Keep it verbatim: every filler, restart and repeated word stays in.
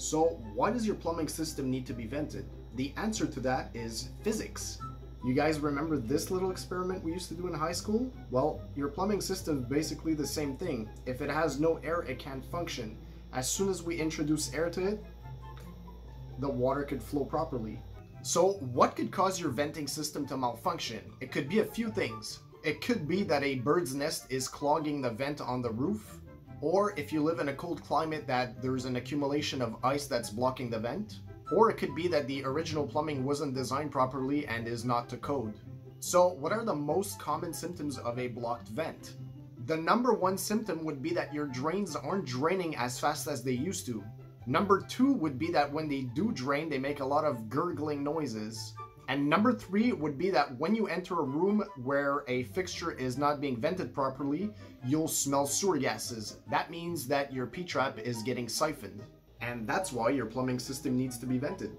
So why does your plumbing system need to be vented? The answer to that is physics. You guys remember this little experiment we used to do in high school? Well, your plumbing system is basically the same thing. If it has no air, it can't function. As soon as we introduce air to it, the water could flow properly. So what could cause your venting system to malfunction? It could be a few things. It could be that a bird's nest is clogging the vent on the roof, or if you live in a cold climate, that there's an accumulation of ice that's blocking the vent. Or it could be that the original plumbing wasn't designed properly and is not to code. So what are the most common symptoms of a blocked vent? The number one symptom would be that your drains aren't draining as fast as they used to. Number two would be that when they do drain, they make a lot of gurgling noises. And number three would be that when you enter a room where a fixture is not being vented properly, you'll smell sewer gases. That means that your P-trap is getting siphoned. And that's why your plumbing system needs to be vented.